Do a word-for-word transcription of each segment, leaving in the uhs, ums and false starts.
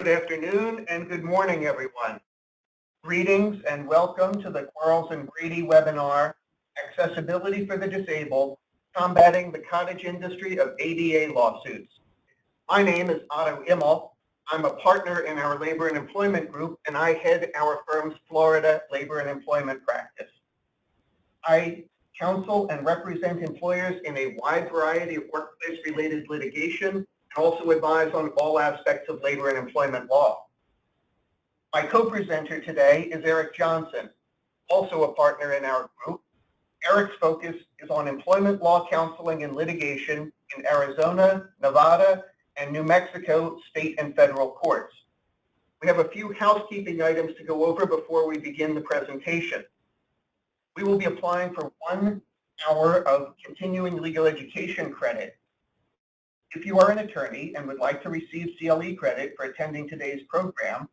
Good afternoon and good morning, everyone. Greetings and welcome to the Quarles and Brady webinar, Accessibility for the Disabled, Combating the Cottage Industry of A D A Lawsuits. My name is Otto Immel. I'm a partner in our Labor and Employment Group, and I head our firm's Florida Labor and Employment practice. I counsel and represent employers in a wide variety of workplace-related litigation, and also advise on all aspects of labor and employment law. My co-presenter today is Eric Johnson, also a partner in our group. Eric's focus is on employment law counseling and litigation in Arizona, Nevada, and New Mexico state and federal courts. We have a few housekeeping items to go over before we begin the presentation. We will be applying for one hour of continuing legal education credit. If you are an attorney and would like to receive C L E credit for attending today's program,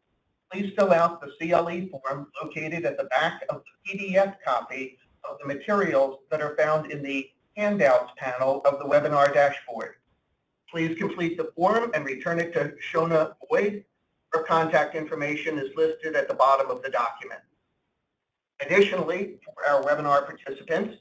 please fill out the C L E form located at the back of the P D F copy of the materials that are found in the handouts panel of the webinar dashboard. Please complete the form and return it to Shona Boyd. Her contact information is listed at the bottom of the document. Additionally, for our webinar participants,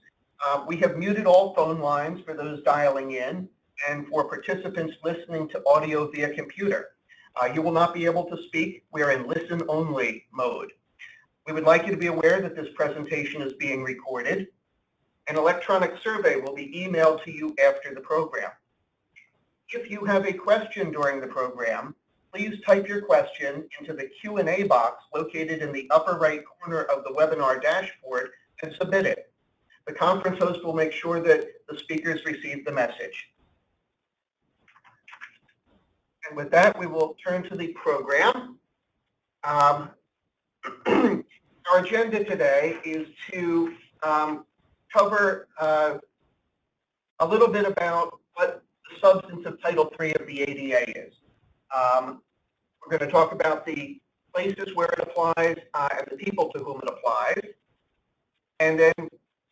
uh, we have muted all phone lines for those dialing in and for participants listening to audio via computer. Uh, you will not be able to speak. We are in listen-only mode. We would like you to be aware that this presentation is being recorded. An electronic survey will be emailed to you after the program. If you have a question during the program, please type your question into the Q and A box located in the upper right corner of the webinar dashboard and submit it. The conference host will make sure that the speakers receive the message. And with that, we will turn to the program. Um, our agenda today is to um, cover uh, a little bit about what the substance of Title three of the A D A is. Um, we're going to talk about the places where it applies uh, and the people to whom it applies, and then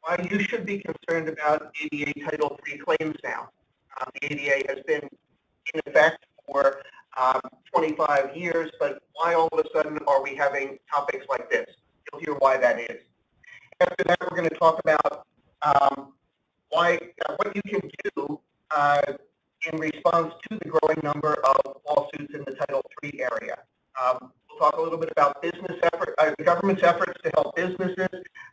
why you should be concerned about A D A Title three claims now. Uh, the A D A has been in effect for um, twenty-five years, but why all of a sudden are we having topics like this? You'll hear why that is. After that, we're going to talk about um, why, uh, what you can do uh, in response to the growing number of lawsuits in the Title three area. Um, we'll talk a little bit about business effort, uh, the government's efforts to help businesses,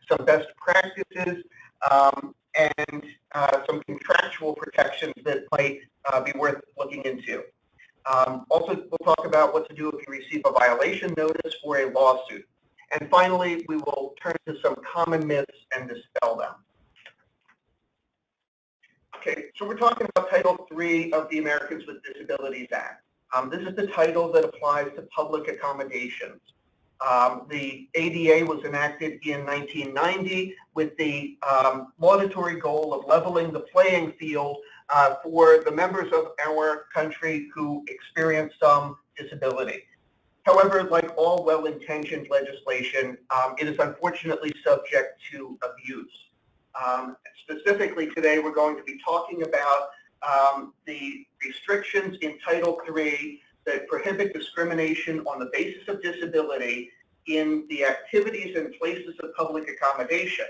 some best practices, um, and uh, some contractual protections that might uh, be worth looking into. Um, also, we'll talk about what to do if you receive a violation notice or a lawsuit. And finally, we will turn to some common myths and dispel them. Okay, so we're talking about Title three of the Americans with Disabilities Act. Um, this is the title that applies to public accommodations. Um, the A D A was enacted in nineteen ninety with the um, laudatory goal of leveling the playing field uh, for the members of our country who experience some disability. However, like all well-intentioned legislation, um, it is unfortunately subject to abuse. Um, specifically today, we're going to be talking about um, the restrictions in Title three that prohibit discrimination on the basis of disability in the activities and places of public accommodation.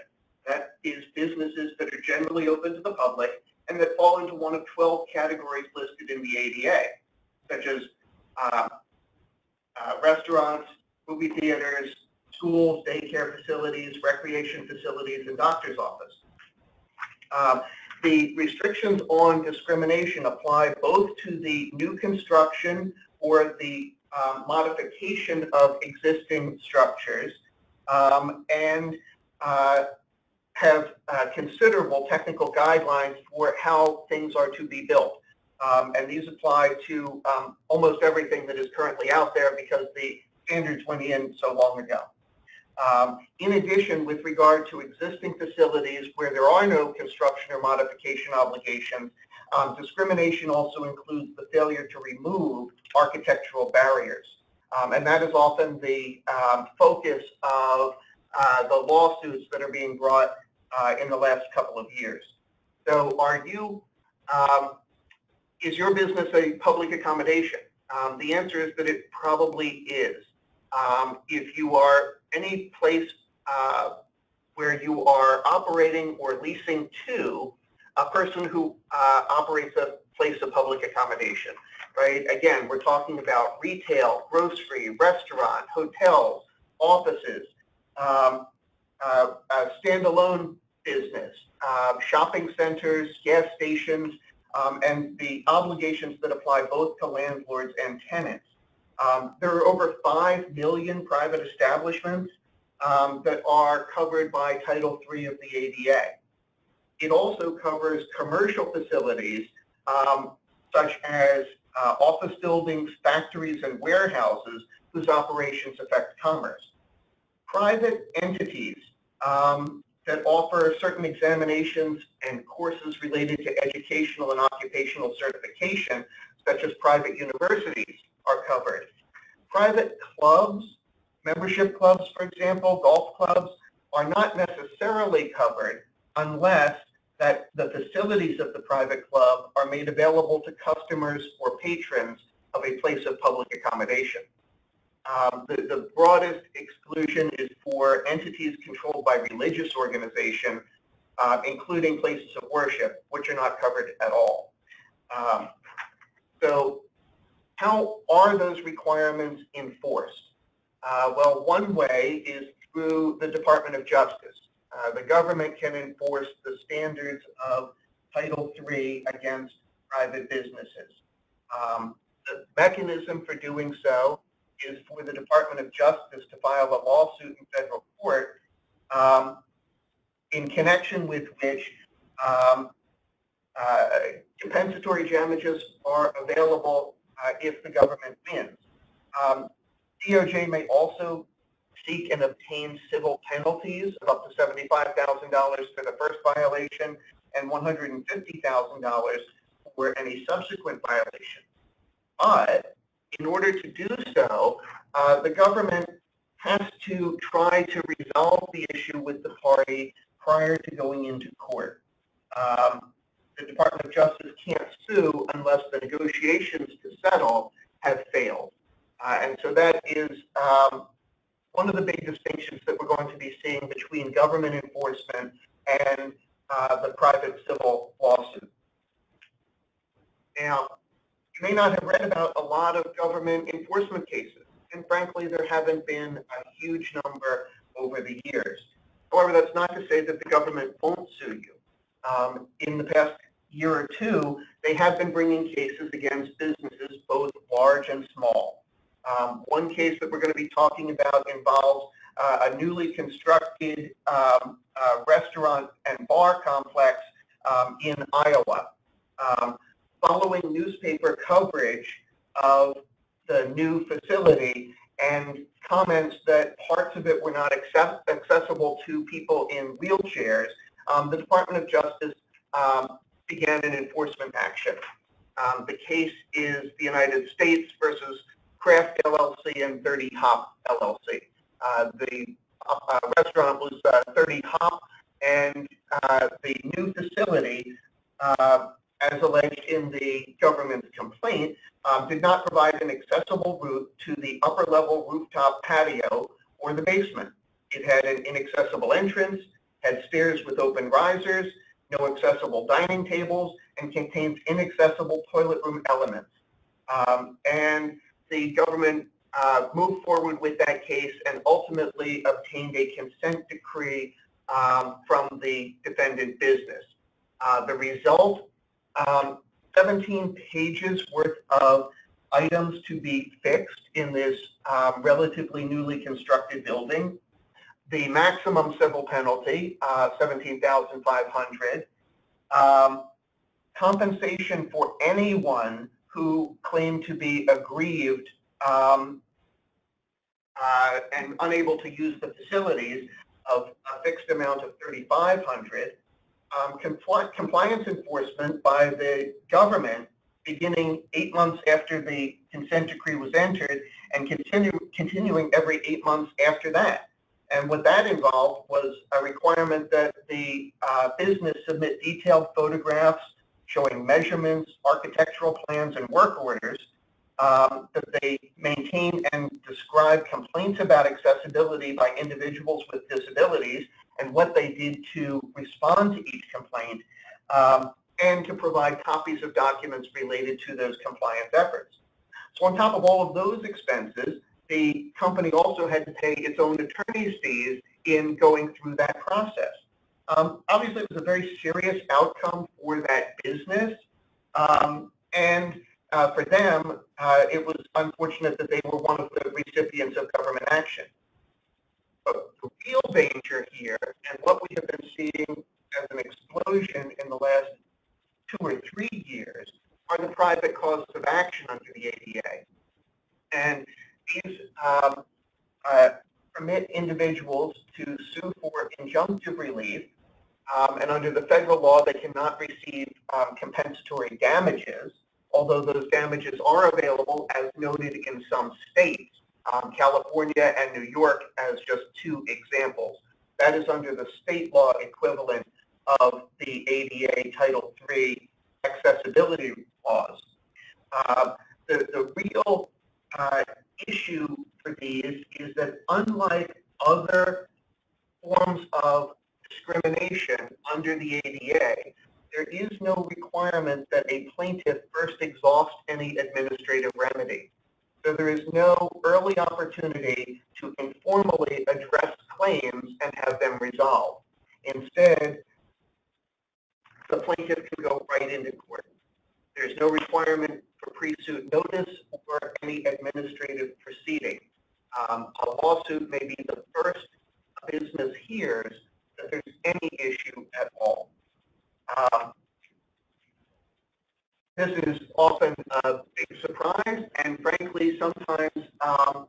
That is businesses that are generally open to the public and that fall into one of twelve categories listed in the A D A, such as uh, uh, restaurants, movie theaters, schools, daycare facilities, recreation facilities, and doctor's office. Um, the restrictions on discrimination apply both to the new construction or the uh, modification of existing structures um, and uh, have uh, considerable technical guidelines for how things are to be built. Um, and these apply to um, almost everything that is currently out there because the standards went in so long ago. Um, in addition, with regard to existing facilities where there are no construction or modification obligations, um, discrimination also includes the failure to remove architectural barriers. Um, and that is often the um, focus of uh, the lawsuits that are being brought uh, in the last couple of years. So are you, um, is your business a public accommodation? Um, the answer is that it probably is. Um, if you are any place uh, where you are operating or leasing to a person who uh, operates a place of public accommodation, right? Again, we're talking about retail, grocery, restaurant, hotels, offices, um, uh, uh, standalone business, uh, shopping centers, gas stations, um, and the obligations that apply both to landlords and tenants. Um, there are over five million private establishments um, that are covered by Title three of the A D A. It also covers commercial facilities um, such as uh, office buildings, factories, and warehouses whose operations affect commerce. Private entities um, that offer certain examinations and courses related to educational and occupational certification, such as private universities, are covered. Private clubs, membership clubs, for example, golf clubs, are not necessarily covered unless that the facilities of the private club are made available to customers or patrons of a place of public accommodation. Um, the, the broadest exclusion is for entities controlled by religious organization, uh, including places of worship, which are not covered at all. Um, so how are those requirements enforced? Uh, well, one way is through the Department of Justice. Uh, the government can enforce the standards of Title three against private businesses. Um, the mechanism for doing so is for the Department of Justice to file a lawsuit in federal court um, in connection with which um, uh, compensatory damages are available uh, if the government wins. Um, D O J may also seek and obtain civil penalties of up to seventy-five thousand dollars for the first violation and one hundred fifty thousand dollars for any subsequent violation. But in order to do so, uh, the government has to try to resolve the issue with the party prior to going into court. Um, the Department of Justice can't sue unless the negotiations to settle have failed. Uh, and so that is um, one of the big distinctions that we're going to be seeing between government enforcement and uh, the private civil lawsuit. Now, you may not have read about a lot of government enforcement cases, and frankly, there haven't been a huge number over the years. However, that's not to say that the government won't sue you. Um, in the past year or two, they have been bringing cases against businesses, both large and small. Um, one case that we're going to be talking about involves uh, a newly constructed um, uh, restaurant and bar complex um, in Iowa. Um, following newspaper coverage of the new facility and comments that parts of it were not accept accessible to people in wheelchairs, um, the Department of Justice um, began an enforcement action. Um, the case is the United States versus Kraft L L C and thirty Hop L L C. Uh, the uh, restaurant was uh, thirty Hop, and uh, the new facility, uh, as alleged in the government's complaint, um, did not provide an accessible route to the upper level rooftop patio or the basement. It had an inaccessible entrance, had stairs with open risers, no accessible dining tables, and contains inaccessible toilet room elements. Um, and the government uh, moved forward with that case and ultimately obtained a consent decree um, from the defendant business. Uh, the result, Um, seventeen pages worth of items to be fixed in this um, relatively newly constructed building. The maximum civil penalty, uh, seventeen thousand five hundred dollars. Um, compensation for anyone who claimed to be aggrieved um, uh, and unable to use the facilities of a fixed amount of thirty-five hundred dollars. Um, compli compliance enforcement by the government beginning eight months after the consent decree was entered and continue, continuing every eight months after that. And what that involved was a requirement that the uh, business submit detailed photographs showing measurements, architectural plans, and work orders um, that they maintain and describe complaints about accessibility by individuals with disabilities and what they did to respond to each complaint, um, and to provide copies of documents related to those compliance efforts. So on top of all of those expenses, the company also had to pay its own attorney's fees in going through that process. Um, obviously, it was a very serious outcome for that business, um, and uh, for them, uh, it was unfortunate that they were one of the recipients of government action. But the real danger here, and what we have been seeing as an explosion in the last two or three years, are the private causes of action under the A D A. And these um, uh, permit individuals to sue for injunctive relief, um, and under the federal law, they cannot receive um, compensatory damages, although those damages are available as noted in some states, um, California and New York as just two examples. That is under the state law equivalent of the A D A Title three accessibility laws. Uh, the, the real uh, issue for these is that unlike other forms of discrimination under the A D A, there is no requirement that a plaintiff first exhaust any administrative remedy. So there is no early opportunity to informally address claims and have them resolved. Instead, the plaintiff can go right into court. There's no requirement for pre-suit notice or any administrative proceeding. Um, a lawsuit may be the first business hears that there's any issue at all. Um, this is often a big surprise and, frankly, sometimes um,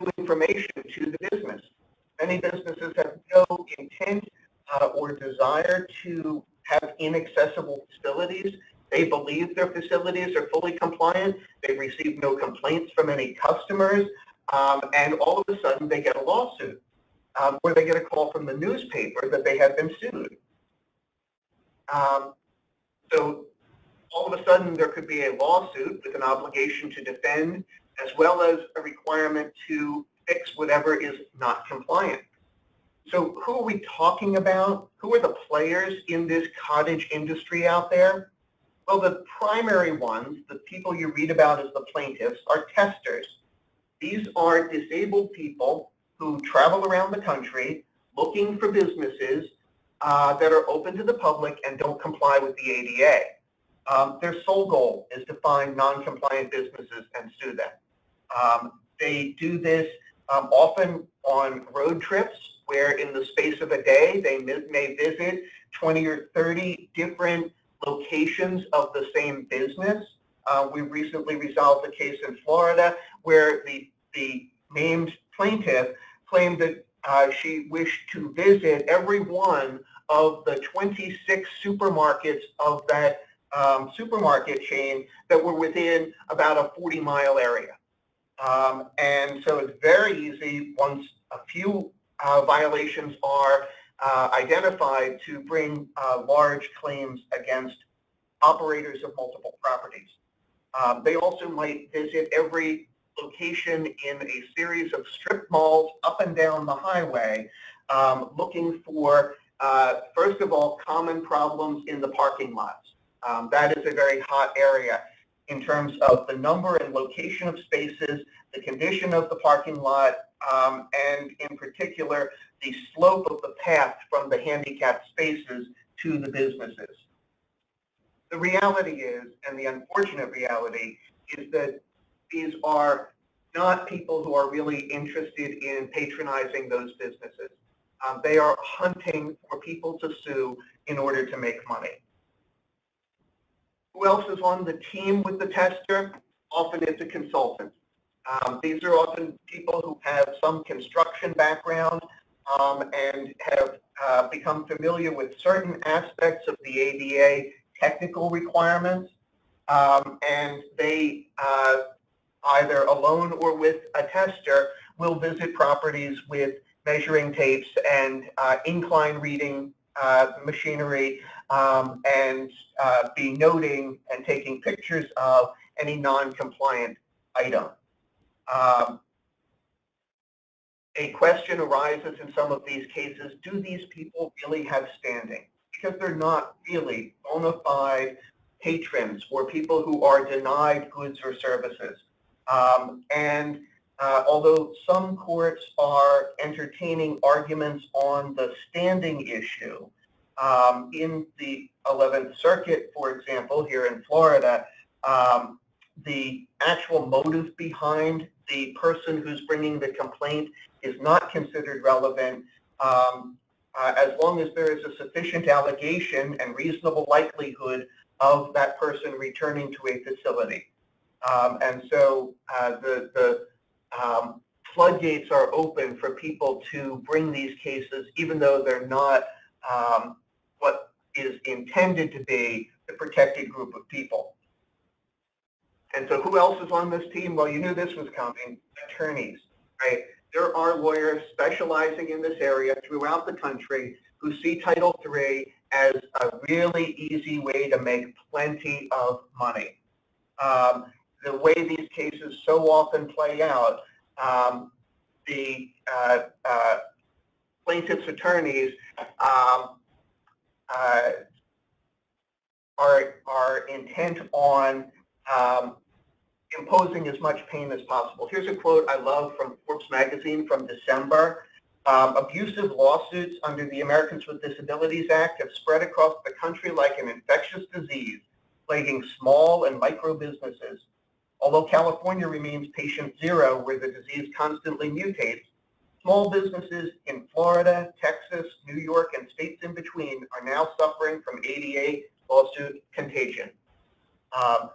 new information to the business. Many businesses have no intent uh, or desire to have inaccessible facilities. They believe their facilities are fully compliant. They receive no complaints from any customers. Um, and all of a sudden, they get a lawsuit, um, or they get a call from the newspaper that they have been sued. Um, so all of a sudden, there could be a lawsuit with an obligation to defend, as well as a requirement to fix whatever is not compliant. So who are we talking about? Who are the players in this cottage industry out there? Well, the primary ones, the people you read about as the plaintiffs, are testers. These are disabled people who travel around the country looking for businesses uh, that are open to the public and don't comply with the A D A. Um, their sole goal is to find non-compliant businesses and sue them. Um, they do this um, often on road trips, where in the space of a day, they may visit twenty or thirty different locations of the same business. Uh, we recently resolved a case in Florida where the, the named plaintiff claimed that uh, she wished to visit every one of the twenty-six supermarkets of that um, supermarket chain that were within about a forty mile area. Um, and so it's very easy once a few Uh, violations are uh, identified to bring uh, large claims against operators of multiple properties. Uh, they also might visit every location in a series of strip malls up and down the highway, um, looking for, uh, first of all, common problems in the parking lots. Um, that is a very hot area in terms of the number and location of spaces, the condition of the parking lot, um, and in particular, the slope of the path from the handicapped spaces to the businesses. The reality is, and the unfortunate reality, is that these are not people who are really interested in patronizing those businesses. Um, they are hunting for people to sue in order to make money. Who else is on the team with the tester? Often it's a consultant. Um, these are often people who have some construction background um, and have uh, become familiar with certain aspects of the A D A technical requirements, um, and they, uh, either alone or with a tester, will visit properties with measuring tapes and uh, incline reading uh, machinery um, and uh, be noting and taking pictures of any non-compliant item. Um, a question arises in some of these cases, do these people really have standing? Because they're not really bona fide patrons or people who are denied goods or services. Um, and uh, although some courts are entertaining arguments on the standing issue, um, in the eleventh Circuit, for example, here in Florida, um, the actual motive behind the person who's bringing the complaint is not considered relevant, um, uh, as long as there is a sufficient allegation and reasonable likelihood of that person returning to a facility. Um, and so uh, the, the um, floodgates are open for people to bring these cases, even though they're not um, what is intended to be the protected group of people. And so who else is on this team? Well, you knew this was coming, attorneys, right? There are lawyers specializing in this area throughout the country who see Title three as a really easy way to make plenty of money. Um, the way these cases so often play out, um, the uh, uh, plaintiff's attorneys um, uh, are, are intent on um, imposing as much pain as possible. Here's a quote I love from Forbes magazine from December. Um, abusive lawsuits under the Americans with Disabilities Act have spread across the country like an infectious disease, plaguing small and micro businesses. Although California remains patient zero, where the disease constantly mutates, small businesses in Florida, Texas, New York, and states in between are now suffering from A D A lawsuit contagion. Um,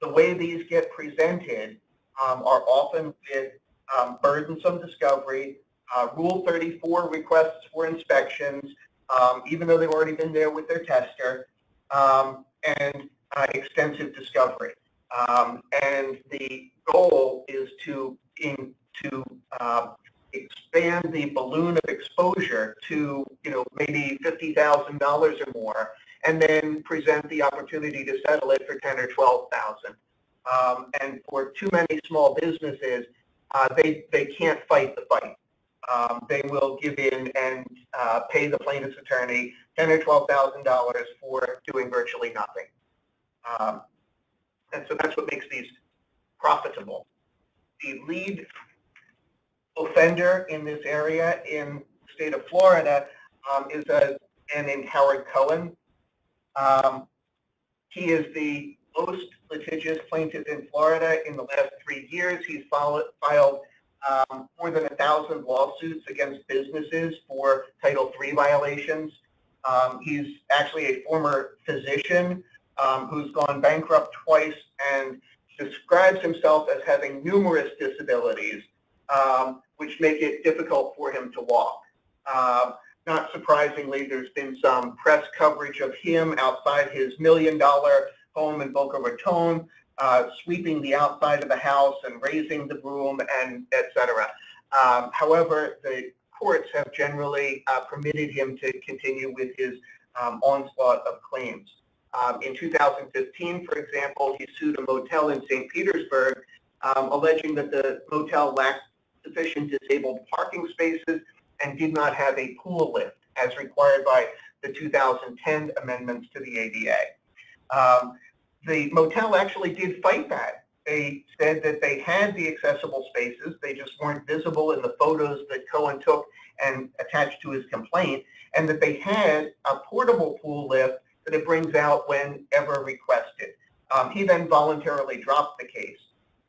the way these get presented um, are often with um, burdensome discovery, uh, Rule thirty-four requests for inspections, um, even though they've already been there with their tester, um, and uh, extensive discovery. Um, and the goal is to, in, to uh, expand the balloon of exposure to, you know, maybe fifty thousand dollars or more, and then present the opportunity to settle it for ten or twelve thousand. Um, and for too many small businesses, uh, they, they can't fight the fight. Um, they will give in and uh, pay the plaintiff's attorney ten or twelve thousand dollars for doing virtually nothing. Um, and so that's what makes these profitable. The lead offender in this area in the state of Florida um, is a man named Howard Cohen. Um, he is the most litigious plaintiff in Florida in the last three years. He's followed, filed um, more than a thousand lawsuits against businesses for Title three violations. Um, he's actually a former physician um, who's gone bankrupt twice and describes himself as having numerous disabilities, um, which make it difficult for him to walk. Uh, Not surprisingly, there's been some press coverage of him outside his million dollar home in Boca Raton, uh, sweeping the outside of the house and raising the broom, and et cetera. Um, however, the courts have generally uh, permitted him to continue with his um, onslaught of claims. Um, in two thousand fifteen, for example, he sued a motel in Saint Petersburg, um, alleging that the motel lacked sufficient disabled parking spaces and did not have a pool lift as required by the two thousand ten amendments to the A D A. Um, the motel actually did fight that. They said that they had the accessible spaces, they just weren't visible in the photos that Cohen took and attached to his complaint, and that they had a portable pool lift that it brings out whenever requested. Um, he then voluntarily dropped the case.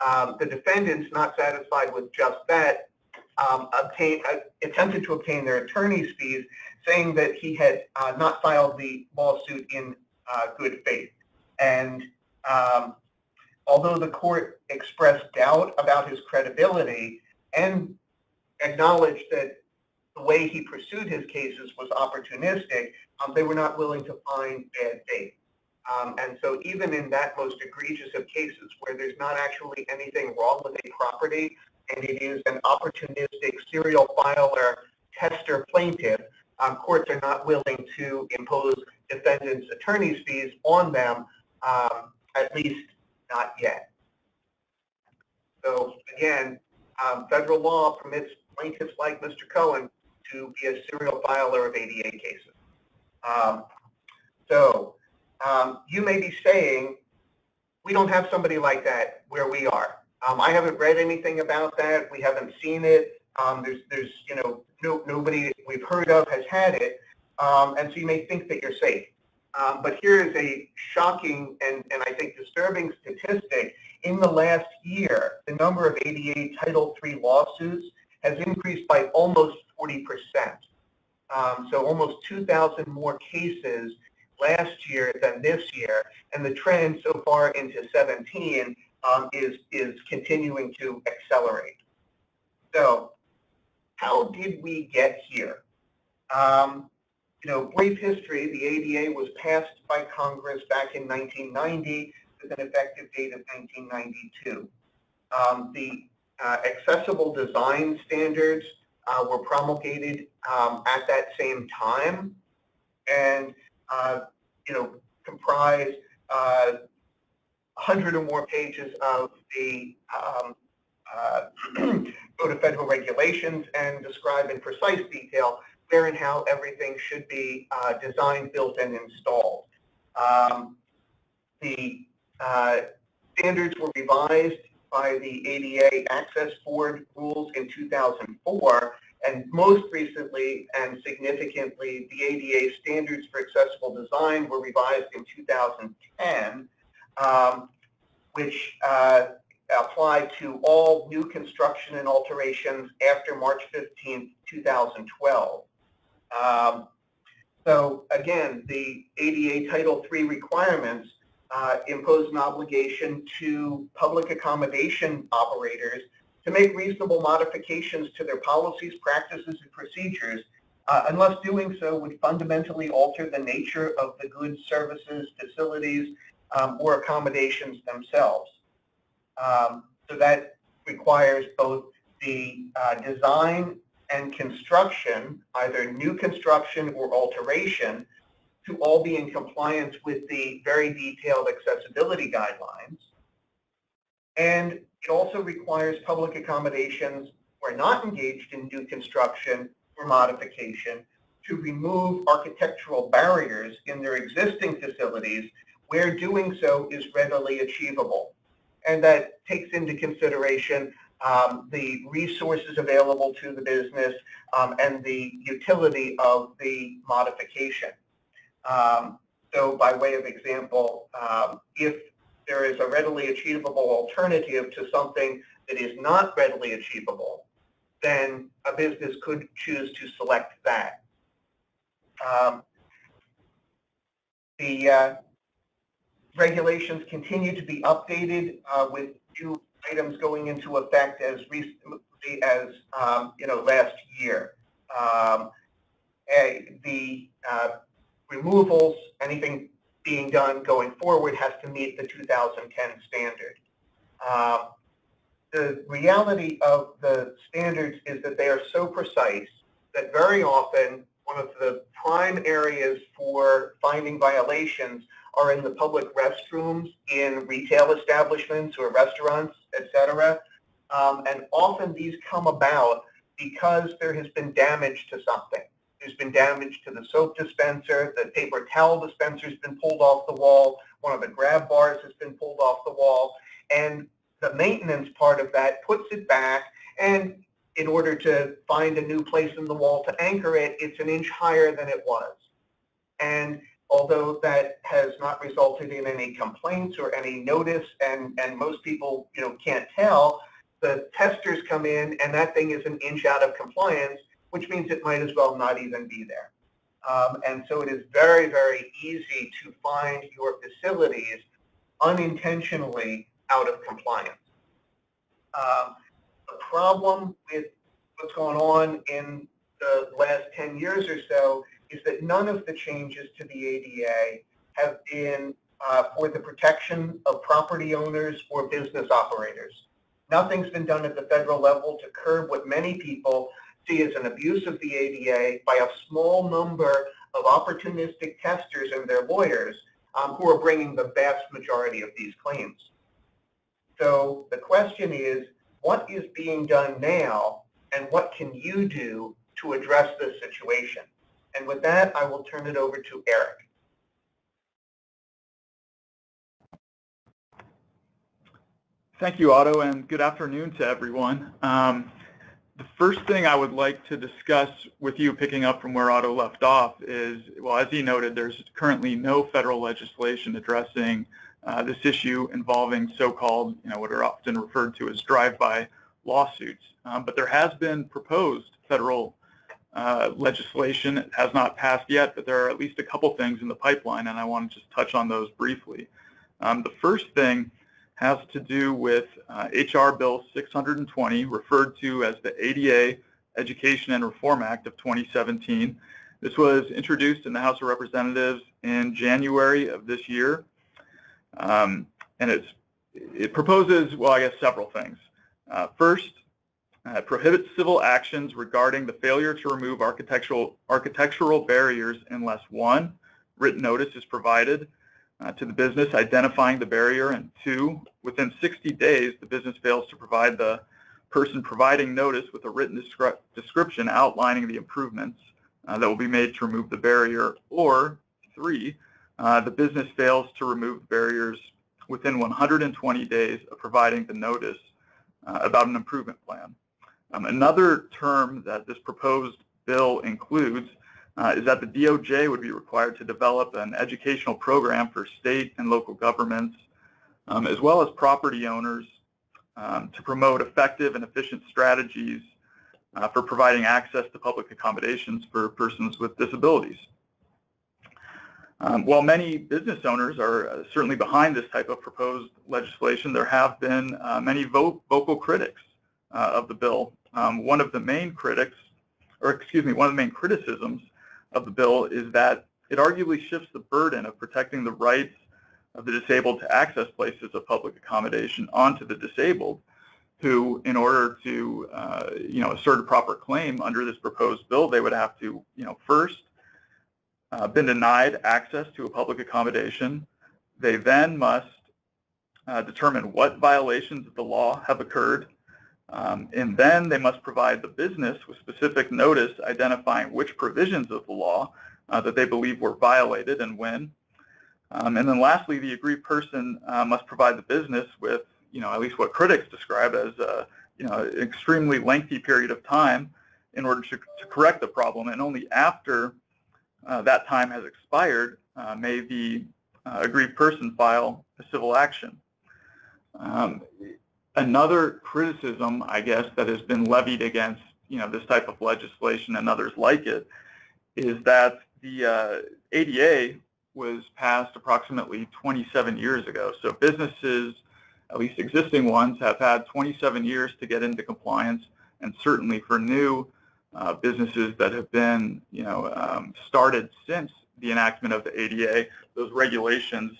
Um, the defendants, not satisfied with just that, Um, obtain, uh, attempted to obtain their attorney's fees, saying that he had uh, not filed the lawsuit in uh, good faith. And um, although the court expressed doubt about his credibility and acknowledged that the way he pursued his cases was opportunistic, um, they were not willing to find bad faith. Um, and so even in that most egregious of cases, where there's not actually anything wrong with a property, and it is an opportunistic serial filer tester plaintiff, um, courts are not willing to impose defendants' attorney's fees on them, um, at least not yet. So again, um, federal law permits plaintiffs like Mister Cohen to be a serial filer of A D A cases. Um, so um, you may be saying, we don't have somebody like that where we are. Um, I haven't read anything about that. We haven't seen it. Um, there's, there's, you know, no, nobody we've heard of has had it. Um, and so you may think that you're safe. Um, but here is a shocking and, and I think disturbing statistic. In the last year, the number of A D A Title three lawsuits has increased by almost forty percent. Um, so almost two thousand more cases last year than this year. And the trend so far into seventeen um, is, is continuing to accelerate. So how did we get here? Um, You know, brief history, the A D A was passed by Congress back in nineteen ninety with an effective date of nineteen ninety-two. Um, the uh, accessible design standards uh, were promulgated um, at that same time and, uh, you know, comprised uh, one hundred or more pages of the um, uh, Code of Federal Regulations and describe in precise detail where and how everything should be uh, designed, built, and installed. Um, the uh, standards were revised by the A D A Access Board rules in two thousand four, and most recently and significantly, the A D A standards for accessible design were revised in two thousand ten, um, which uh, apply to all new construction and alterations after March fifteenth, two thousand twelve. Um, so again, the A D A Title three requirements uh, impose an obligation to public accommodation operators to make reasonable modifications to their policies, practices, and procedures, uh, unless doing so would fundamentally alter the nature of the goods, services, facilities, um, or accommodations themselves. Um, so that requires both the uh, design and construction, either new construction or alteration, to all be in compliance with the very detailed accessibility guidelines. And it also requires public accommodations who are not engaged in new construction or modification to remove architectural barriers in their existing facilities where doing so is readily achievable. And that takes into consideration Um, the resources available to the business um, and the utility of the modification. Um, so by way of example, um, if there is a readily achievable alternative to something that is not readily achievable, then a business could choose to select that. Um, the uh, regulations continue to be updated uh, with new items going into effect as recently as um, you know last year. Um, the uh, removals, anything being done going forward, has to meet the two thousand ten standard. Uh, the reality of the standards is that they are so precise that very often one of the prime areas for finding violations are in the public restrooms, in retail establishments or restaurants, et cetera. Um, and often these come about because there has been damage to something. There's been damage to the soap dispenser, the paper towel dispenser's been pulled off the wall, one of the grab bars has been pulled off the wall, and the maintenance part of that puts it back, and in order to find a new place in the wall to anchor it, it's an inch higher than it was. And although that has not resulted in any complaints or any notice, and, and most people, you know, can't tell, the testers come in and that thing is an inch out of compliance, which means it might as well not even be there. Um, and so it is very, very easy to find your facilities unintentionally out of compliance. Um, the problem with what's going on in the last ten years or so is that none of the changes to the A D A have been uh, for the protection of property owners or business operators. Nothing's been done at the federal level to curb what many people see as an abuse of the A D A by a small number of opportunistic testers and their lawyers um, who are bringing the vast majority of these claims. So the question is, what is being done now and what can you do to address this situation? And with that, I will turn it over to Eric. Thank you, Otto, and good afternoon to everyone. Um, the first thing I would like to discuss with you, picking up from where Otto left off, is, well, as he noted, there's currently no federal legislation addressing uh, this issue involving so-called, you know, what are often referred to as drive-by lawsuits. Um, but there has been proposed federal uh, legislation. It has not passed yet, but there are at least a couple things in the pipeline, and I want to just touch on those briefly. Um, the first thing has to do with uh, H R Bill six hundred twenty, referred to as the A D A Education and Reform Act of twenty seventeen. This was introduced in the House of Representatives in January of this year, um, and it's, it proposes, well, I guess several things. Uh, first, uh, prohibits civil actions regarding the failure to remove architectural, architectural barriers unless, one, written notice is provided Uh, to the business identifying the barrier, and two, within sixty days, the business fails to provide the person providing notice with a written descri description outlining the improvements uh, that will be made to remove the barrier, or three, uh, the business fails to remove barriers within one hundred twenty days of providing the notice uh, about an improvement plan. Um, another term that this proposed bill includes Uh, is that the D O J would be required to develop an educational program for state and local governments, um, as well as property owners, um, to promote effective and efficient strategies uh, for providing access to public accommodations for persons with disabilities. Um, while many business owners are uh, certainly behind this type of proposed legislation, there have been uh, many vo vocal critics uh, of the bill. Um, one of the main critics, or excuse me, one of the main criticisms of the bill is that it arguably shifts the burden of protecting the rights of the disabled to access places of public accommodation onto the disabled, who, in order to uh, you know, assert a proper claim under this proposed bill, they would have to, you know, first uh, been denied access to a public accommodation. They then must uh, determine what violations of the law have occurred. Um, and then they must provide the business with specific notice identifying which provisions of the law uh, that they believe were violated and when. Um, and then lastly, the aggrieved person uh, must provide the business with, you know, at least what critics describe as uh, you know, an extremely lengthy period of time in order to, to correct the problem. And only after uh, that time has expired uh, may the uh, aggrieved person file a civil action. Um, Another criticism, I guess, that has been levied against, you know, this type of legislation and others like it is that the uh, A D A was passed approximately twenty-seven years ago. So businesses, at least existing ones, have had twenty-seven years to get into compliance, and certainly for new uh, businesses that have been, you know, um, started since the enactment of the A D A, those regulations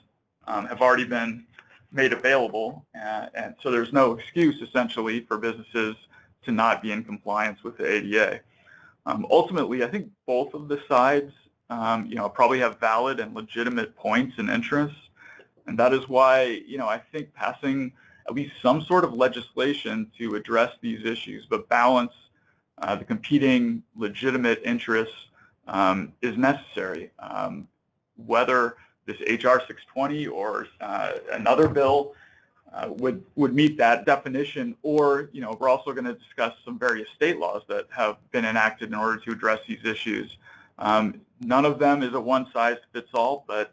um, have already been made available, uh, and so there's no excuse, essentially, for businesses to not be in compliance with the A D A. Um, ultimately, I think both of the sides, um, you know, probably have valid and legitimate points and interests, and that is why, you know, I think passing at least some sort of legislation to address these issues, but balance uh, the competing legitimate interests um, is necessary. Um, whether this H R six twenty or uh, another bill uh, would would meet that definition, or, you know, we're also going to discuss some various state laws that have been enacted in order to address these issues. Um, none of them is a one-size-fits-all, but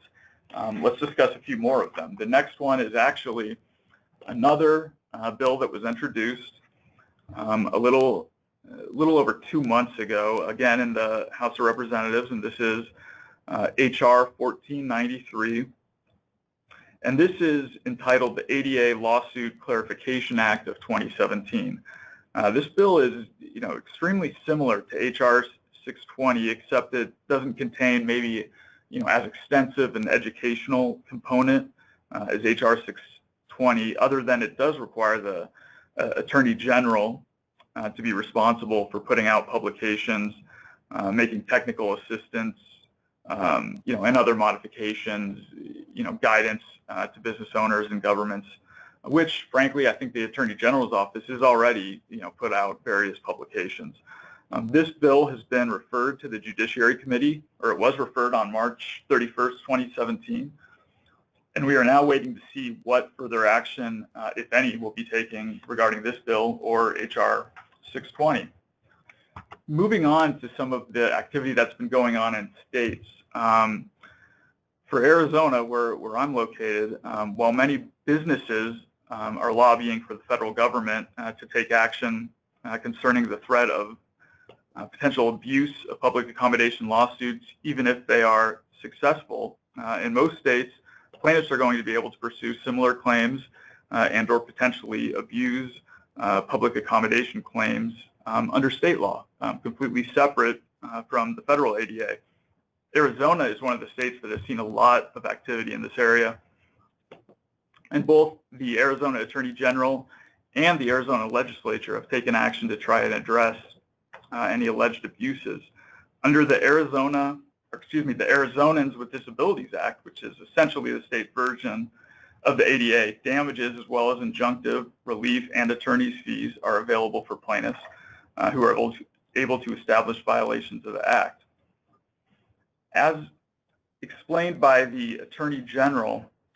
um, let's discuss a few more of them. The next one is actually another uh, bill that was introduced um, a little a little over two months ago, again in the House of Representatives, and this is Uh, H R fourteen ninety-three, and this is entitled the A D A Lawsuit Clarification Act of twenty seventeen. Uh, this bill is, you know, extremely similar to H R six twenty, except it doesn't contain maybe, you know, as extensive an educational component uh, as H R six twenty, other than it does require the uh, Attorney General uh, to be responsible for putting out publications, uh, making technical assistance, Um, you know, and other modifications, you know, guidance uh, to business owners and governments which frankly I think the Attorney General's office has already, you know, put out various publications. Um, this bill has been referred to the Judiciary Committee, or it was referred on March thirty-first, twenty seventeen, and we are now waiting to see what further action, uh, if any, will be taken regarding this bill or H R six twenty. Moving on to some of the activity that's been going on in states. Um, for Arizona, where, where I'm located, um, while many businesses um, are lobbying for the federal government uh, to take action uh, concerning the threat of Uh, potential abuse of public accommodation lawsuits, even if they are successful. Uh, in most states, plaintiffs are going to be able to pursue similar claims uh, and or potentially abuse uh, public accommodation claims um, under state law, um, completely separate uh, from the federal A D A. Arizona is one of the states that has seen a lot of activity in this area. And both the Arizona Attorney General and the Arizona Legislature have taken action to try and address Uh, any alleged abuses. Under the Arizona, or excuse me, the Arizonans with Disabilities Act, which is essentially the state version of the A D A, damages as well as injunctive relief and attorney's fees are available for plaintiffs uh, who are able to, able to establish violations of the Act. As explained by the Attorney General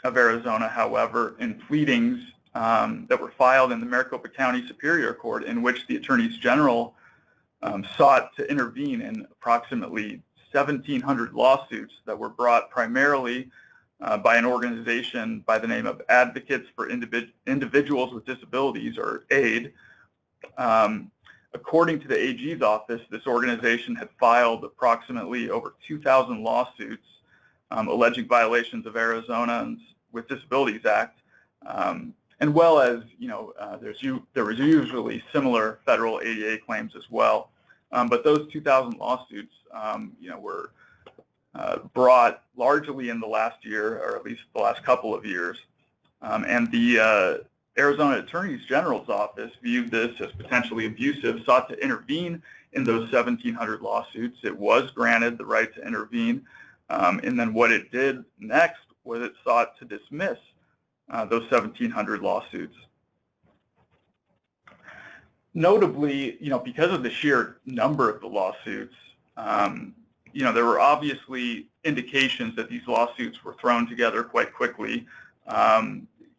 of Arizona, however, in pleadings um, that were filed in the Maricopa County Superior Court, in which the Attorneys General Um, sought to intervene in approximately seventeen hundred lawsuits that were brought primarily uh, by an organization by the name of Advocates for Individ- Individuals with Disabilities, or AID. Um, according to the A G's office, this organization had filed approximately over two thousand lawsuits um, alleging violations of Arizonans with Disabilities Act, um, and well as, you know, uh, there's u- there was usually similar federal A D A claims as well. Um, but those two thousand lawsuits, um, you know, were uh, brought largely in the last year, or at least the last couple of years. Um, and the uh, Arizona Attorney General's office viewed this as potentially abusive, sought to intervene in those seventeen hundred lawsuits. It was granted the right to intervene. Um, and then what it did next was it sought to dismiss uh, those seventeen hundred lawsuits. Notably, you know, because of the sheer number of the lawsuits, um, you know, there were obviously indications that these lawsuits were thrown together quite quickly, um,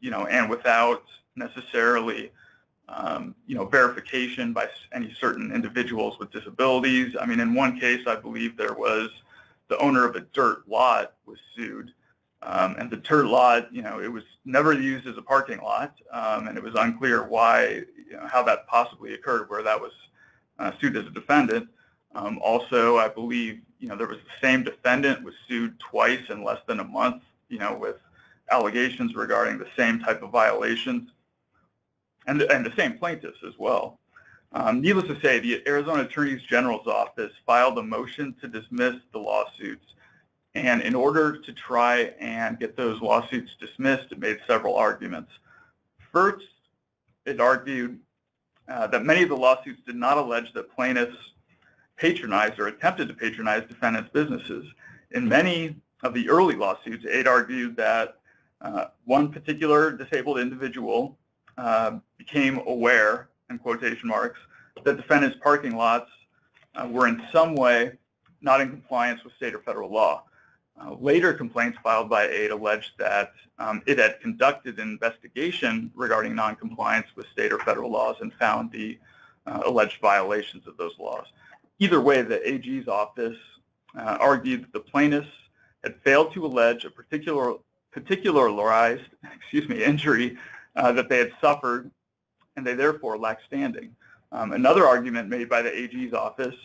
you know, and without necessarily, um, you know, verification by any certain individuals with disabilities. I mean, in one case, I believe there was the owner of a dirt lot was sued. Um, and the dirt lot, you know, it was never used as a parking lot, um, and it was unclear why, you know, how that possibly occurred, where that was uh, sued as a defendant. Um, also, I believe, you know, there was the same defendant was sued twice in less than a month, you know, with allegations regarding the same type of violations, and and the same plaintiffs as well. Um, needless to say, the Arizona Attorney General's office filed a motion to dismiss the lawsuits. And in order to try and get those lawsuits dismissed, it made several arguments. First, it argued uh, that many of the lawsuits did not allege that plaintiffs patronized or attempted to patronize defendants' businesses. In many of the early lawsuits, it argued that uh, one particular disabled individual uh, became aware, in quotation marks, that defendants' parking lots uh, were in some way not in compliance with state or federal law. Uh, later complaints filed by AID alleged that um, it had conducted an investigation regarding noncompliance with state or federal laws and found the uh, alleged violations of those laws. Either way, the A G's office uh, argued that the plaintiffs had failed to allege a particular particularized, excuse me, injury uh, that they had suffered, and they therefore lacked standing. Um, another argument made by the A G's office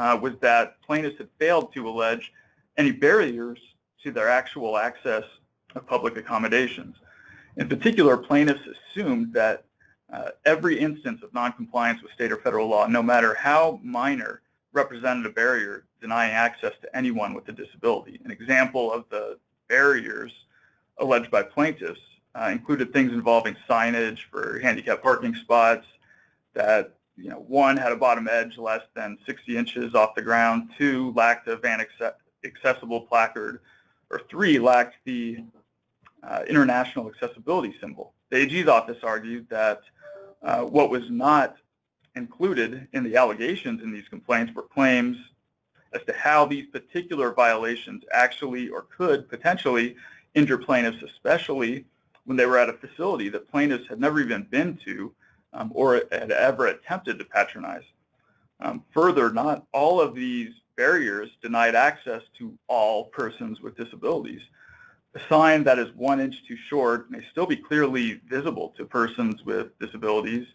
uh, was that plaintiffs had failed to allege any barriers to their actual access of public accommodations. In particular, plaintiffs assumed that uh, every instance of noncompliance with state or federal law, no matter how minor, represented a barrier denying access to anyone with a disability. An example of the barriers alleged by plaintiffs uh, included things involving signage for handicapped parking spots that, you know, one, had a bottom edge less than sixty inches off the ground, two, lacked a van accept accessible placard, or three, lacked the uh, international accessibility symbol. The A G's office argued that uh, what was not included in the allegations in these complaints were claims as to how these particular violations actually or could potentially injure plaintiffs, especially when they were at a facility that plaintiffs had never even been to um, or had ever attempted to patronize. Um, further, not all of these barriers denied access to all persons with disabilities. A sign that is one inch too short may still be clearly visible to persons with disabilities.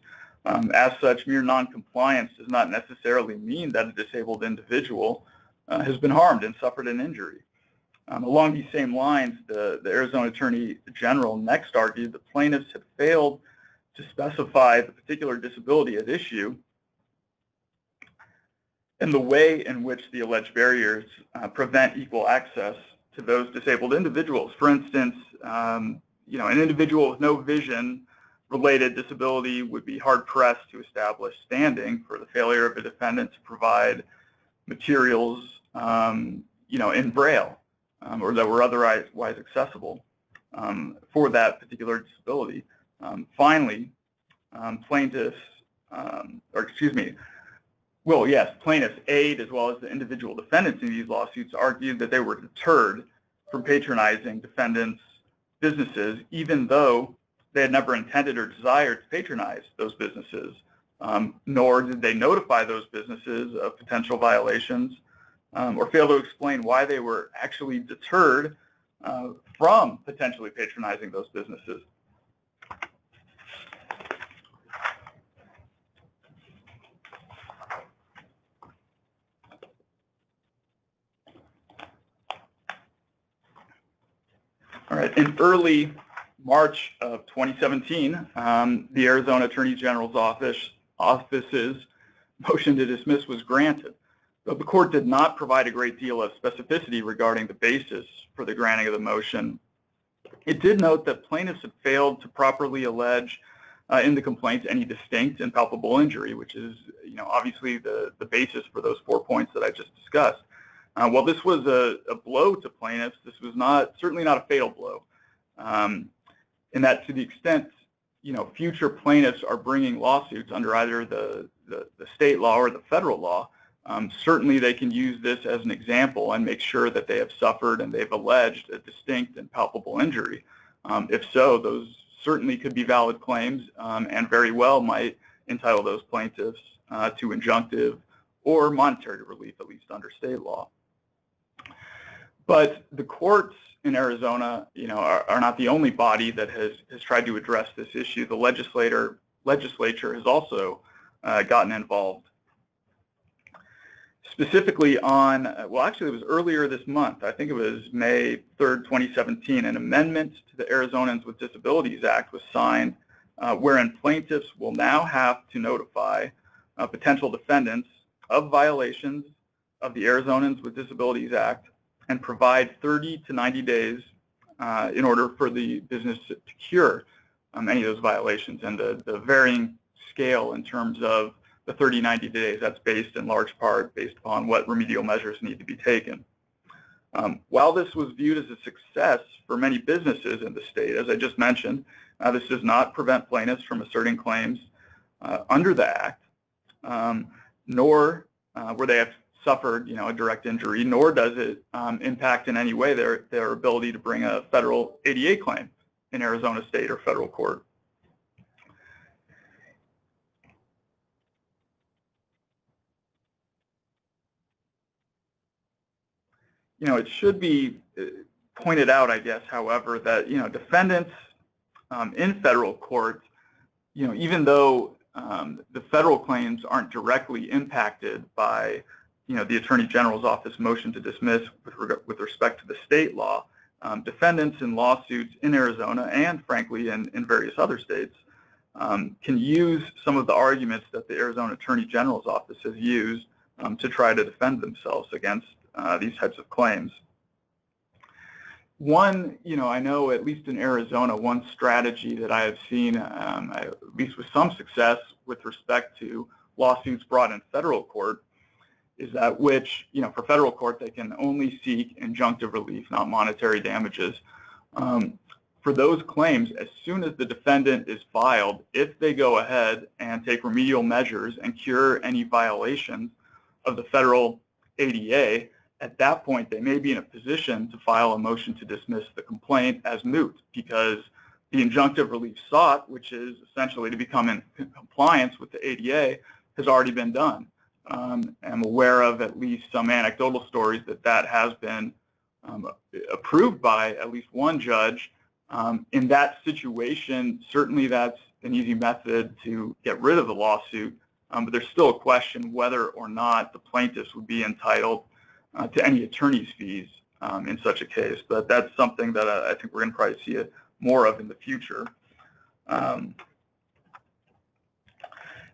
Um, as such, mere noncompliance does not necessarily mean that a disabled individual uh, has been harmed and suffered an injury. Um, along these same lines, the, the Arizona Attorney General next argued that plaintiffs had failed to specify the particular disability at issue and the way in which the alleged barriers uh, prevent equal access to those disabled individuals. For instance, um, you know, an individual with no vision-related disability would be hard-pressed to establish standing for the failure of a defendant to provide materials, um, you know, in Braille um, or that were otherwise accessible um, for that particular disability. Um, finally, um, plaintiffs, um, or excuse me, Well, yes, plaintiffs' aid as well as the individual defendants in these lawsuits argued that they were deterred from patronizing defendants' businesses, even though they had never intended or desired to patronize those businesses, um, nor did they notify those businesses of potential violations um, or fail to explain why they were actually deterred uh, from potentially patronizing those businesses. All right, in early March of twenty seventeen, um, the Arizona Attorney General's office, office's motion to dismiss was granted, but the court did not provide a great deal of specificity regarding the basis for the granting of the motion. It did note that plaintiffs had failed to properly allege uh, in the complaints any distinct and palpable injury, which is, you know, obviously the, the basis for those four points that I just discussed. Uh, while this was a, a blow to plaintiffs, this was not certainly not a fatal blow, um, in that to the extent, you know, future plaintiffs are bringing lawsuits under either the, the, the state law or the federal law, um, certainly they can use this as an example and make sure that they have suffered and they've alleged a distinct and palpable injury. Um, if so, those certainly could be valid claims um, and very well might entitle those plaintiffs uh, to injunctive or monetary relief, at least under state law. But the courts in Arizona, you know, are, are not the only body that has, has tried to address this issue. The legislator, legislature has also uh, gotten involved. Specifically on, well, actually it was earlier this month. I think it was May third, twenty seventeen, an amendment to the Arizonans with Disabilities Act was signed, uh, wherein plaintiffs will now have to notify uh, potential defendants of violations of the Arizonans with Disabilities Act and provide thirty to ninety days uh, in order for the business to cure um, any of those violations. And the, the varying scale in terms of the thirty, ninety days, that's based in large part based upon what remedial measures need to be taken. Um, while this was viewed as a success for many businesses in the state, as I just mentioned, uh, this does not prevent plaintiffs from asserting claims uh, under the Act, um, nor uh, where they have suffered, you know, a direct injury, nor does it um, impact in any way their, their ability to bring a federal A D A claim in Arizona state or federal court. You know, it should be pointed out, I guess, however, that, you know, defendants um, in federal court, you know, even though um, the federal claims aren't directly impacted by, you know, the Attorney General's office motion to dismiss with, reg with respect to the state law, um, defendants in lawsuits in Arizona and, frankly, in, in various other states um, can use some of the arguments that the Arizona Attorney General's office has used um, to try to defend themselves against uh, these types of claims. One, you know, I know at least in Arizona, one strategy that I have seen, um, at least with some success with respect to lawsuits brought in federal court, is that which, you know, for federal court, they can only seek injunctive relief, not monetary damages. Um, for those claims, as soon as the defendant is filed, if they go ahead and take remedial measures and cure any violations of the federal A D A, at that point they may be in a position to file a motion to dismiss the complaint as moot, because the injunctive relief sought, which is essentially to become in compliance with the A D A, has already been done. Um, I'm aware of at least some anecdotal stories that that has been um, approved by at least one judge. Um, in that situation, certainly that's an easy method to get rid of the lawsuit, um, but there's still a question whether or not the plaintiffs would be entitled uh, to any attorney's fees um, in such a case. But that's something that uh, I think we're going to probably see it more of in the future. Um,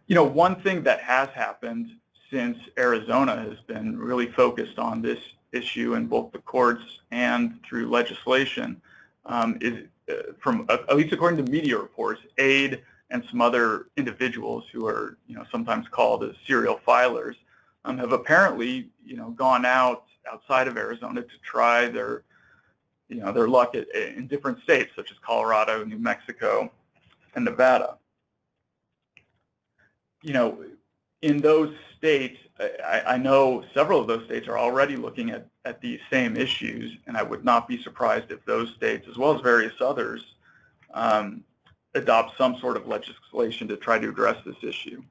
you know, one thing that has happened since Arizona has been really focused on this issue in both the courts and through legislation um, is, uh, from uh, at least according to media reports, AID and some other individuals who are, you know, sometimes called as serial filers, um, have apparently, you know, gone out outside of Arizona to try their, you know, their luck at, in different states such as Colorado, New Mexico, and Nevada. You know, in those states, I, I know several of those states are already looking at, at these same issues, and I would not be surprised if those states, as well as various others, um, adopt some sort of legislation to try to address this issue.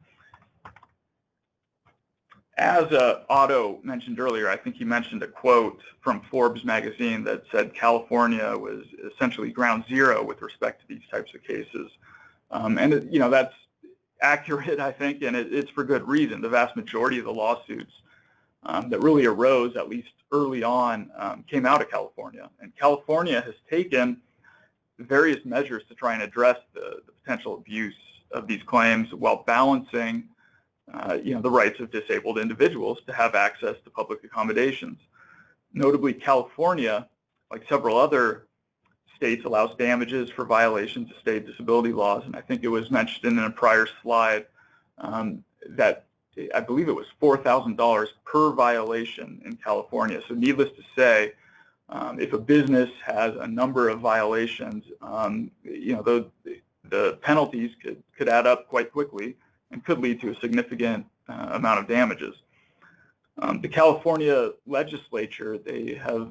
As uh, Otto mentioned earlier, I think he mentioned a quote from Forbes magazine that said California was essentially ground zero with respect to these types of cases. Um, and, it, you know, that's accurate, I think, and it, it's for good reason. The vast majority of the lawsuits um, that really arose, at least early on, um, came out of California. And California has taken various measures to try and address the, the potential abuse of these claims while balancing uh, you know, the rights of disabled individuals to have access to public accommodations. Notably, California, like several other states, allows damages for violations of state disability laws, and I think it was mentioned in a prior slide um, that I believe it was four thousand dollars per violation in California. So needless to say, um, if a business has a number of violations, um, you know, the, the penalties could, could add up quite quickly and could lead to a significant uh, amount of damages. Um, the California legislature, they have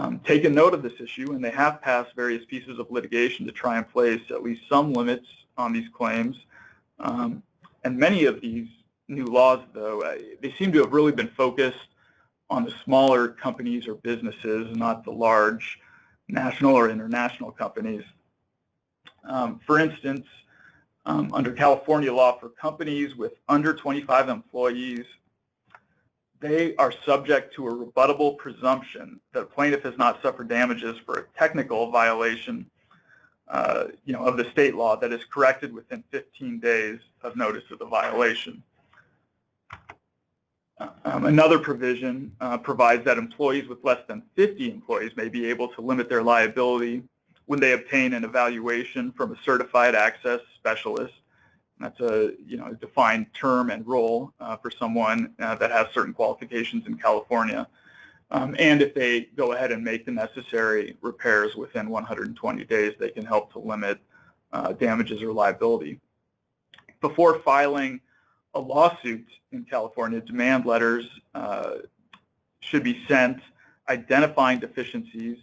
Um, taken note of this issue, and they have passed various pieces of litigation to try and place at least some limits on these claims. Um, and many of these new laws, though, uh, they seem to have really been focused on the smaller companies or businesses, not the large national or international companies. Um, for instance, um, under California law, for companies with under twenty-five employees, they are subject to a rebuttable presumption that a plaintiff has not suffered damages for a technical violation uh, you know, of the state law that is corrected within fifteen days of notice of the violation. Um, another provision uh, provides that employees with less than fifty employees may be able to limit their liability when they obtain an evaluation from a certified access specialist. That's a, you know, defined term and role uh, for someone uh, that has certain qualifications in California, um, and if they go ahead and make the necessary repairs within one hundred twenty days, they can help to limit uh, damages or liability. Before filing a lawsuit in California, demand letters uh, should be sent identifying deficiencies